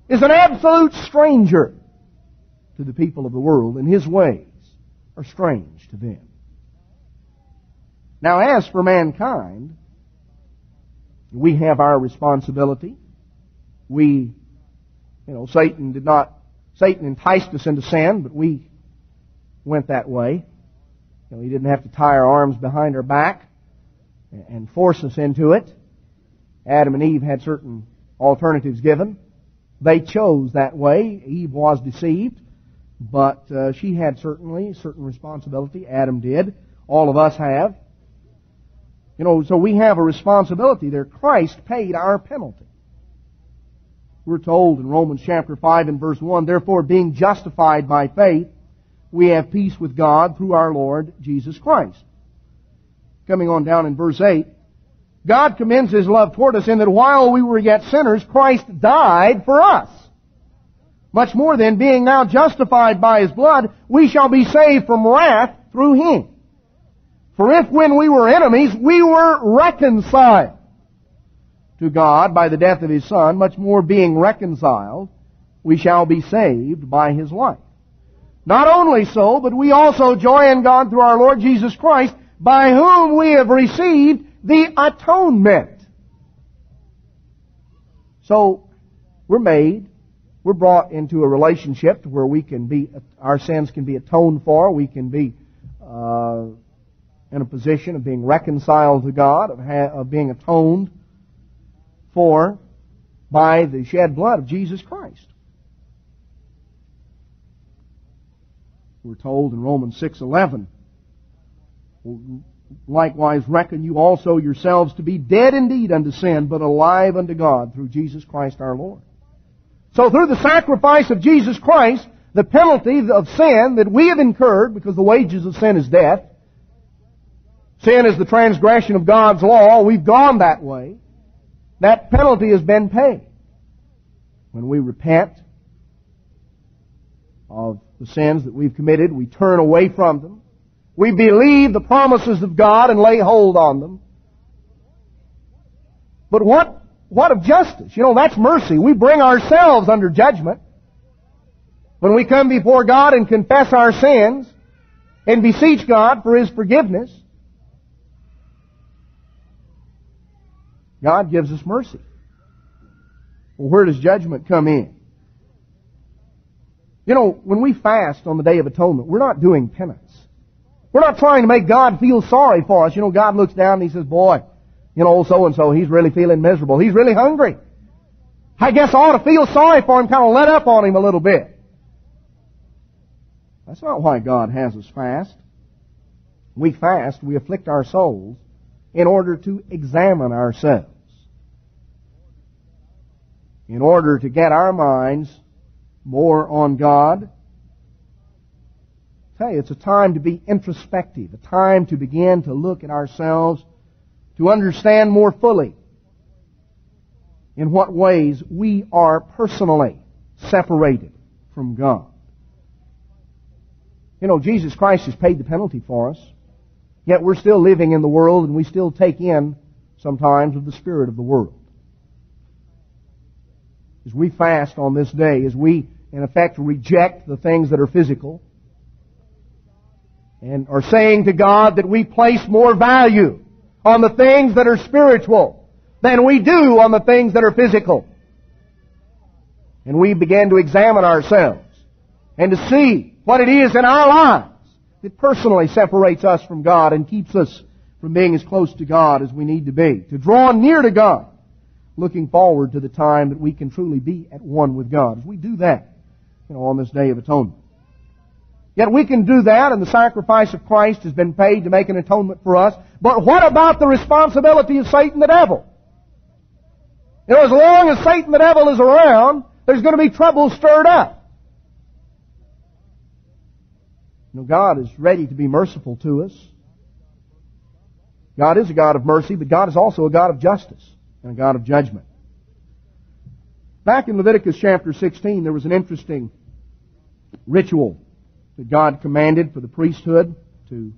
is an absolute stranger to the people of the world, and His ways are strange to them. Now, as for mankind, we have our responsibility. Satan enticed us into sin, but we went that way. He didn't have to tie our arms behind our back and force us into it. Adam and Eve had certain alternatives given. They chose that way. Eve was deceived, but she had certain responsibility. Adam did. All of us have. So we have a responsibility there. Christ paid our penalty. We're told in Romans chapter 5 and verse 1, therefore, being justified by faith, we have peace with God through our Lord Jesus Christ. Coming on down in verse 8, God commends His love toward us in that while we were yet sinners, Christ died for us. Much more than being now justified by His blood, we shall be saved from wrath through Him. For if when we were enemies, we were reconciled to God by the death of His Son, much more being reconciled, we shall be saved by His life. Not only so, but we also joy in God through our Lord Jesus Christ, by whom we have received the atonement. So, we're brought into a relationship where our sins can be atoned for, we can be in a position of being reconciled to God, of being atoned for by the shed blood of Jesus Christ. We're told in Romans 6:11, likewise reckon you also yourselves to be dead indeed unto sin, but alive unto God through Jesus Christ our Lord. So through the sacrifice of Jesus Christ, the penalty of sin that we have incurred, because the wages of sin is death, sin is the transgression of God's law, we've gone that way, that penalty has been paid. When we repent of the sins that we've committed, we turn away from them, we believe the promises of God and lay hold on them. But what of justice? That's mercy. We bring ourselves under judgment. When we come before God and confess our sins and beseech God for His forgiveness, God gives us mercy. Well, where does judgment come in? When we fast on the Day of Atonement, we're not doing penance. We're not trying to make God feel sorry for us. God looks down and He says, boy, old so-and-so, he's really feeling miserable. He's really hungry. I guess I ought to feel sorry for him, kind of let up on him a little bit. That's not why God has us fast. We fast, we afflict our souls in order to examine ourselves, in order to get our minds more on God. Hey, it's a time to be introspective, a time to begin to look at ourselves, to understand more fully in what ways we are personally separated from God. Jesus Christ has paid the penalty for us, yet we're still living in the world and we still take in sometimes of the spirit of the world. As we fast on this day, as we, in effect, reject the things that are physical, and are saying to God that we place more value on the things that are spiritual than we do on the things that are physical. And we begin to examine ourselves and to see what it is in our lives that personally separates us from God and keeps us from being as close to God as we need to be, to draw near to God, looking forward to the time that we can truly be at one with God. As we do that, on this Day of Atonement. Yet we can do that, and the sacrifice of Christ has been paid to make an atonement for us. But what about the responsibility of Satan the devil? As long as Satan the devil is around, there's going to be trouble stirred up. God is ready to be merciful to us. God is a God of mercy, but God is also a God of justice and a God of judgment. Back in Leviticus chapter 16, there was an interesting ritual that God commanded for the priesthood to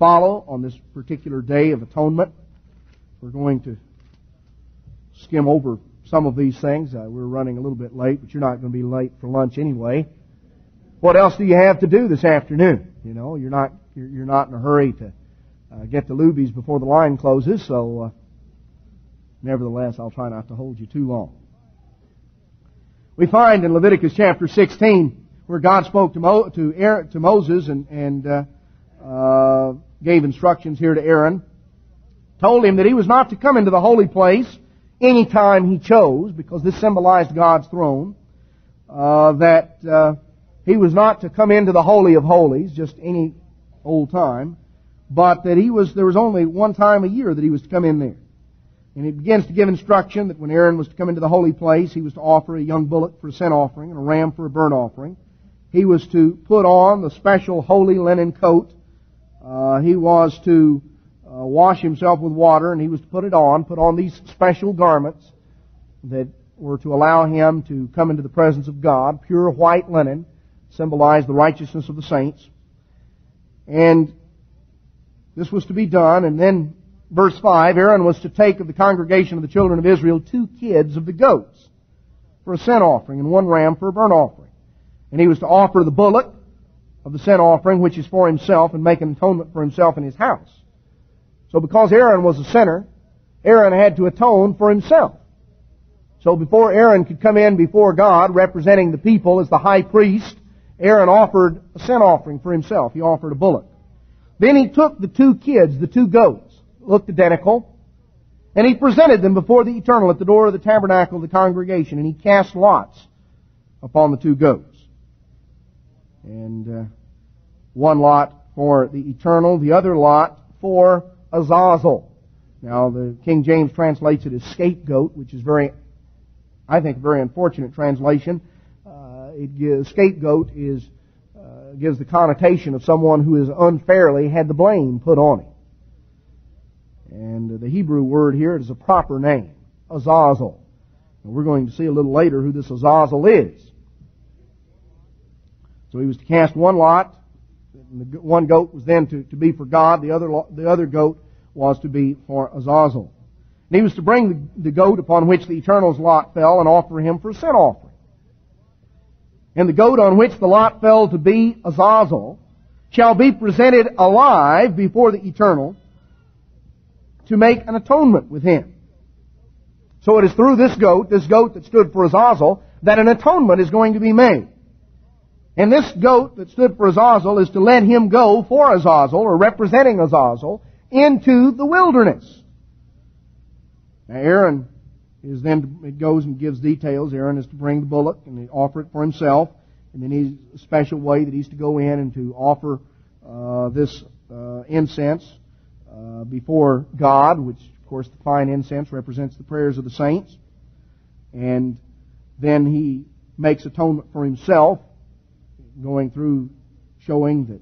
follow on this particular Day of Atonement. We're going to skim over some of these things. We're running a little bit late, but you're not going to be late for lunch anyway. What else do you have to do this afternoon? You're not in a hurry to get to Luby's before the line closes, so nevertheless, I'll try not to hold you too long. We find in Leviticus chapter 16, where God spoke to Moses and gave instructions here to Aaron, told him that he was not to come into the holy place any time he chose, because this symbolized God's throne, that he was not to come into the Holy of Holies just any old time, but that there was only one time a year that he was to come in there. And he begins to give instruction that when Aaron was to come into the holy place, he was to offer a young bullock for a sin offering and a ram for a burnt offering. He was to put on the special holy linen coat. He was to wash himself with water, and he was to put on these special garments that were to allow him to come into the presence of God. Pure white linen symbolized the righteousness of the saints. And this was to be done, and then verse 5, Aaron was to take of the congregation of the children of Israel 2 kids of the goats for a sin offering and 1 ram for a burnt offering. And he was to offer the bullock of the sin offering, which is for himself, and make an atonement for himself in his house. So because Aaron was a sinner, Aaron had to atone for himself. So before Aaron could come in before God, representing the people as the high priest, Aaron offered a sin offering for himself. He offered a bullock. Then he took the 2 kids, the 2 goats, looked identical, and he presented them before the Eternal at the door of the tabernacle of the congregation, and he cast lots upon the 2 goats. And 1 lot for the Eternal, the other lot for Azazel. Now, the King James translates it as scapegoat, which is I think, a very unfortunate translation. Scapegoat gives the connotation of someone who has unfairly had the blame put on him. And the Hebrew word here is a proper name, Azazel. And we're going to see a little later who this Azazel is. So he was to cast 1 lot. 1 goat was then to be for God. The other goat was to be for Azazel. And he was to bring the goat upon which the Eternal's lot fell and offer him for a sin offering. And the goat on which the lot fell to be Azazel shall be presented alive before the Eternal to make an atonement with him. So it is through this goat that stood for Azazel, that an atonement is going to be made. And this goat that stood for Azazel is to let him go for Azazel, or representing Azazel, into the wilderness. Now Aaron is then, it goes and gives details. Aaron is to bring the bullock and offer it for himself. And then he's a special way that he's to go in and to offer this incense before God, which, of course, the fine incense represents the prayers of the saints. And then he makes atonement for himself, going through showing that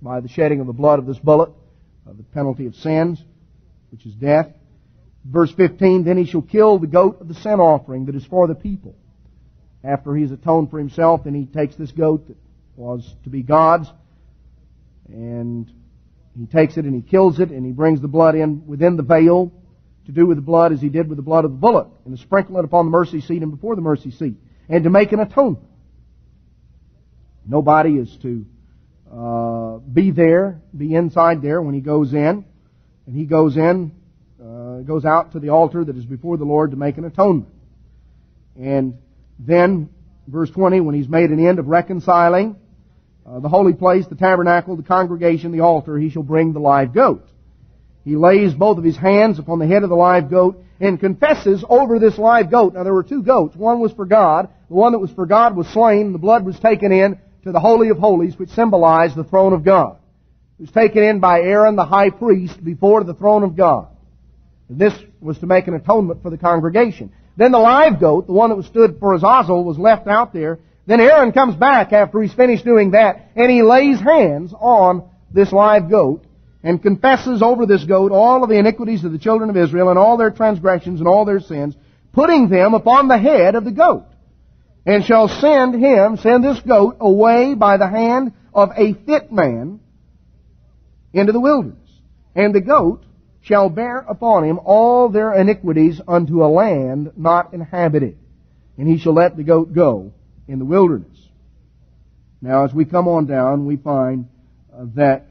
by the shedding of the blood of this bullock, of the penalty of sins, which is death. Verse 15, then he shall kill the goat of the sin offering that is for the people. After he's atoned for himself, then he takes this goat that was to be God's, and he takes it and he kills it, and he brings the blood in within the veil to do with the blood as he did with the blood of the bullock, and to sprinkle it upon the mercy seat and before the mercy seat, and to make an atonement. Nobody is to be inside there when he goes in, and he goes out to the altar that is before the Lord to make an atonement. And then, verse 20, when he's made an end of reconciling the holy place, the tabernacle, the congregation, the altar, he shall bring the live goat. He lays both of his hands upon the head of the live goat and confesses over this live goat. Now there were 2 goats. One was for God. The one that was for God was slain. The blood was taken in to the Holy of Holies, which symbolized the throne of God. It was taken in by Aaron the high priest before the throne of God. And this was to make an atonement for the congregation. Then the live goat, the one that was stood for Azazel, was left out there. Then Aaron comes back after he's finished doing that, and he lays hands on this live goat and confesses over this goat all of the iniquities of the children of Israel and all their transgressions and all their sins, putting them upon the head of the goat, and shall send this goat away by the hand of a fit man into the wilderness. And the goat shall bear upon him all their iniquities unto a land not inhabited. And he shall let the goat go in the wilderness. Now, as we come on down, we find that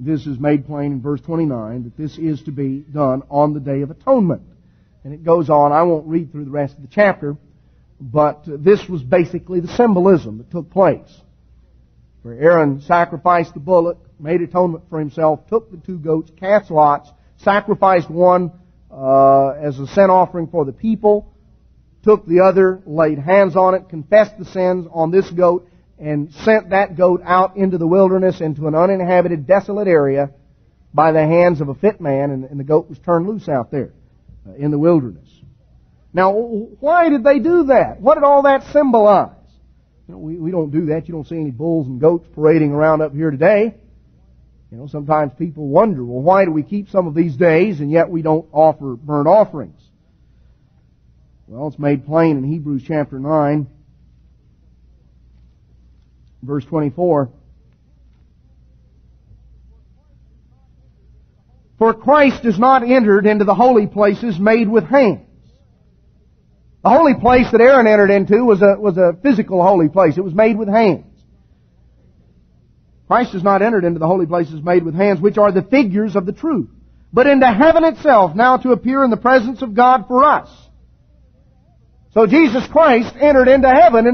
this is made plain in verse 29, that this is to be done on the Day of Atonement. And it goes on. I won't read through the rest of the chapter, but this was basically the symbolism that took place. where Aaron sacrificed the bullock, made atonement for himself, took the two goats, cast lots, sacrificed one as a sin offering for the people, took the other, laid hands on it, confessed the sins on this goat, and sent that goat out into the wilderness, into an uninhabited, desolate area by the hands of a fit man, and the goat was turned loose out there in the wilderness. Now, why did they do that? What did all that symbolize? You know, we don't do that. You don't see any bulls and goats parading around up here today. You know, sometimes people wonder, well, why do we keep some of these days and yet we don't offer burnt offerings? Well, it's made plain in Hebrews chapter 9, verse 24. For Christ is not entered into the holy places made with hands. The holy place that Aaron entered into was a physical holy place. It was made with hands. Christ has not entered into the holy places made with hands, which are the figures of the truth, but into heaven itself, now to appear in the presence of God for us. So Jesus Christ entered into heaven,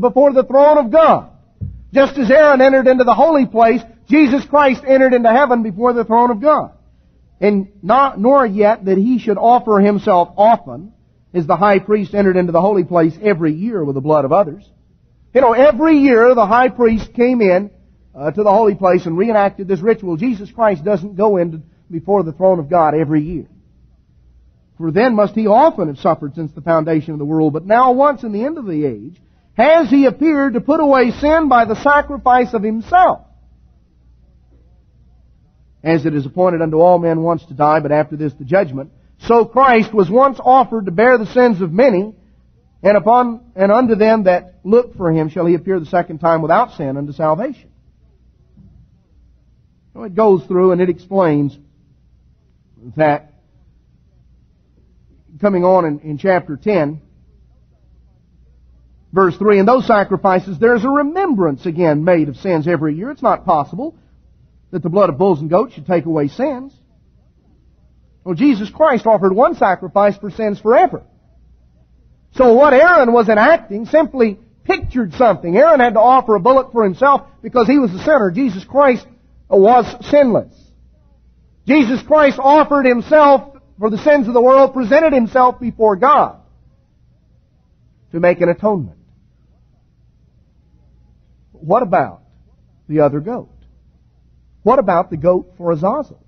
before the throne of God. Just as Aaron entered into the holy place, Jesus Christ entered into heaven before the throne of God. And nor yet that he should offer himself often, as the high priest entered into the holy place every year with the blood of others. You know, every year the high priest came in to the holy place and reenacted this ritual. Jesus Christ doesn't go in before the throne of God every year. For then must he often have suffered since the foundation of the world, but now once in the end of the age, has he appeared to put away sin by the sacrifice of himself. As it is appointed unto all men once to die, but after this the judgment. So Christ was once offered to bear the sins of many, and unto them that look for him shall he appear the second time without sin unto salvation. So it goes through and it explains that. Coming on in chapter 10, verse 3, in those sacrifices there's a remembrance again made of sins every year. It's not possible that the blood of bulls and goats should take away sins. Well, Jesus Christ offered one sacrifice for sins forever. So what Aaron was enacting simply pictured something. Aaron had to offer a bullock for himself because he was a sinner. Jesus Christ was sinless. Jesus Christ offered himself for the sins of the world, presented himself before God to make an atonement. What about the other goat? What about the goat for Azazel?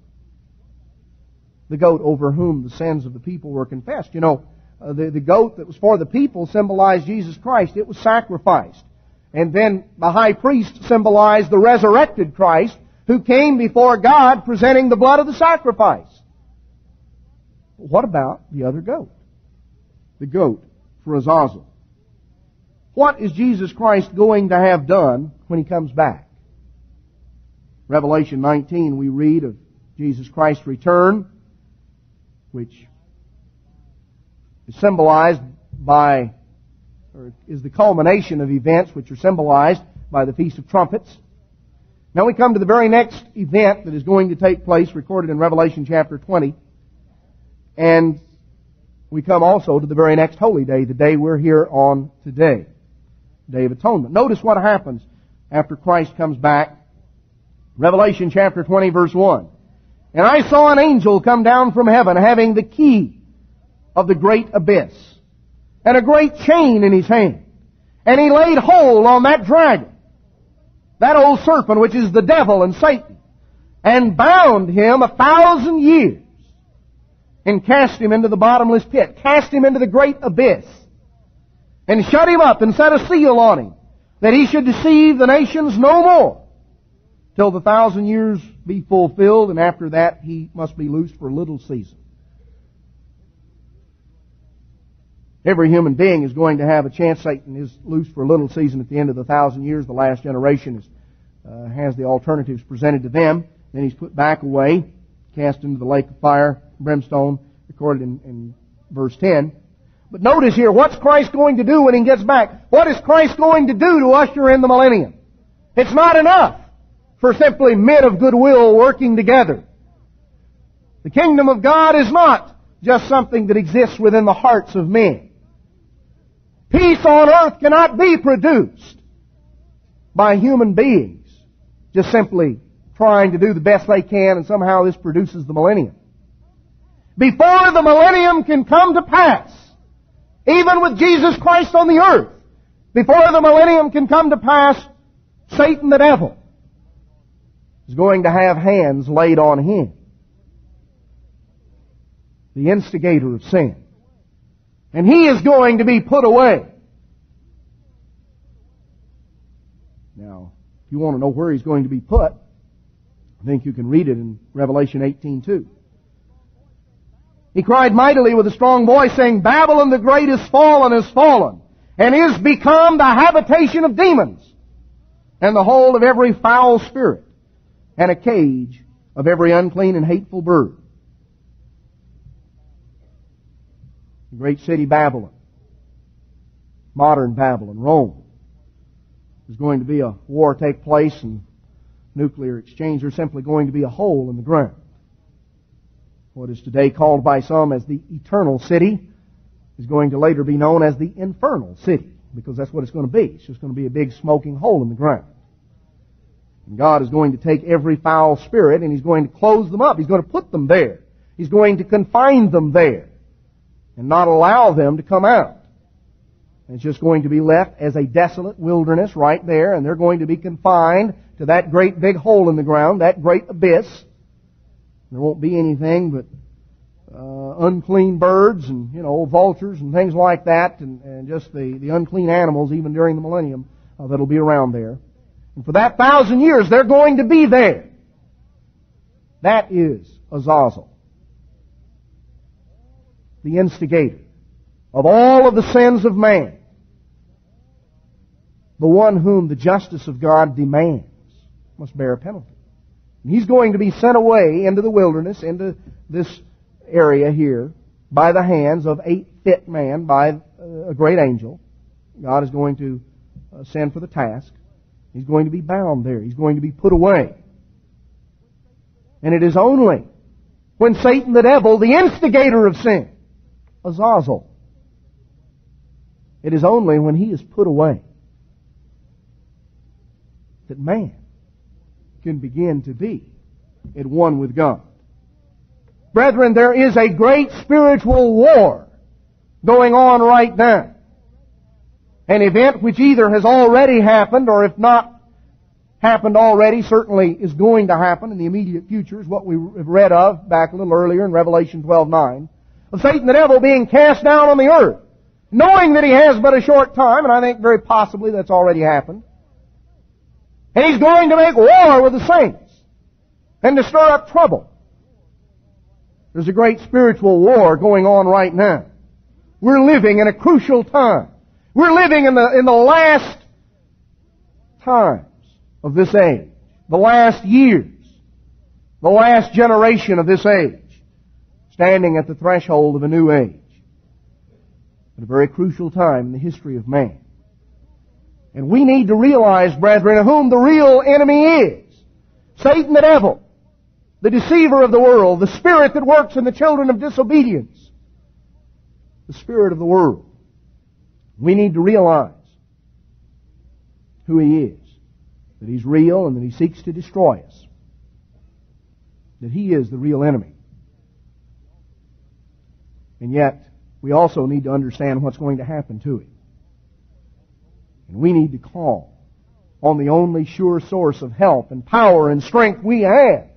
The goat over whom the sins of the people were confessed. You know, the goat that was for the people symbolized Jesus Christ. It was sacrificed. And then the high priest symbolized the resurrected Christ, who came before God presenting the blood of the sacrifice. But what about the other goat? The goat for Azazel. What is Jesus Christ going to have done when he comes back? Revelation 19, we read of Jesus Christ's return, which is symbolized by, or is the culmination of events which are symbolized by the Feast of Trumpets. Now we come to the very next event that is going to take place, recorded in Revelation chapter 20. And we come also to the very next holy day, the day we're here on today, Day of Atonement. Notice what happens after Christ comes back. Revelation chapter 20, verse 1. And I saw an angel come down from heaven, having the key of the great abyss, and a great chain in his hand. And he laid hold on that dragon, that old serpent, which is the devil and Satan, and bound him 1,000 years, and cast him into the bottomless pit, cast him into the great abyss, and shut him up and set a seal on him, that he should deceive the nations no more, till the 1,000 years be fulfilled, and after that he must be loosed for a little season. Every human being is going to have a chance. Satan is loosed for a little season at the end of the 1,000 years. The last generation has the alternatives presented to them. Then he's put back away, cast into the lake of fire, brimstone, recorded in verse 10. But notice here, what's Christ going to do when he gets back? What is Christ going to do to usher in the millennium? It's not enough for simply men of goodwill working together. The kingdom of God is not just something that exists within the hearts of men. Peace on earth cannot be produced by human beings just simply trying to do the best they can, and somehow this produces the millennium. Before the millennium can come to pass, even with Jesus Christ on the earth, before the millennium can come to pass, Satan the devil is going to have hands laid on him. The instigator of sin. And he is going to be put away. Now, if you want to know where he's going to be put, I think you can read it in Revelation 18:2. He cried mightily with a strong voice, saying, Babylon the great is fallen, and is become the habitation of demons, and the hold of every foul spirit, and a cage of every unclean and hateful bird. The great city Babylon, modern Babylon, Rome, there's going to be a war take place and nuclear exchange. There's simply going to be a hole in the ground. What is today called by some as the eternal city is going to later be known as the infernal city, because that's what it's going to be. It's just going to be a big smoking hole in the ground. And God is going to take every foul spirit and He's going to close them up. He's going to put them there. He's going to confine them there and not allow them to come out. And it's just going to be left as a desolate wilderness right there, and they're going to be confined to that great big hole in the ground, that great abyss. There won't be anything but unclean birds and, vultures and things like that, and just the unclean animals even during the millennium that'll be around there. And for that 1,000 years, they're going to be there. That is Azazel, the instigator of all of the sins of man, the one whom the justice of God demands must bear a penalty. And he's going to be sent away into the wilderness, into this area here, by the hands of a fit man, by a great angel. God is going to send for the task. He's going to be bound there. He's going to be put away. And it is only when Satan the devil, the instigator of sin, Azazel, it is only when he is put away that man can begin to be at one with God. Brethren, there is a great spiritual war going on right now. An event which either has already happened, or if not happened already, certainly is going to happen in the immediate future, is what we have read of back a little earlier in Revelation 12:9, of Satan the devil being cast down on the earth, knowing that he has but a short time, and I think very possibly that's already happened. And he's going to make war with the saints and to stir up trouble. There's a great spiritual war going on right now. We're living in a crucial time. We're living in the last times of this age, the last years, the last generation of this age, standing at the threshold of a new age. At a very crucial time in the history of man. And we need to realize, brethren, whom the real enemy is. Satan the devil, the deceiver of the world, the spirit that works in the children of disobedience, the spirit of the world. We need to realize who he is, that he's real and that he seeks to destroy us, that he is the real enemy. And yet, we also need to understand what's going to happen to it. And we need to call on the only sure source of help and power and strength we have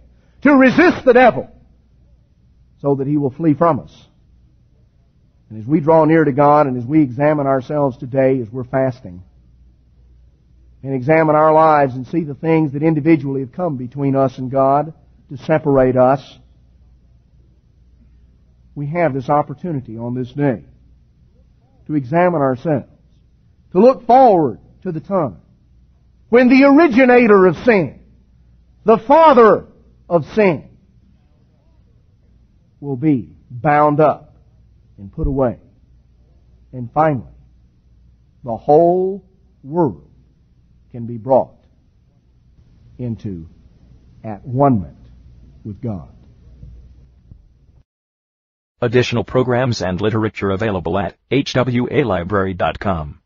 to resist the devil so that he will flee from us. And as we draw near to God and as we examine ourselves today as we're fasting and examine our lives and see the things that individually have come between us and God to separate us, we have this opportunity on this day to examine ourselves, to look forward to the time when the originator of sin, the father of sin, will be bound up and put away. And finally, the whole world can be brought into at one-ment with God. Additional programs and literature available at hwalibrary.com.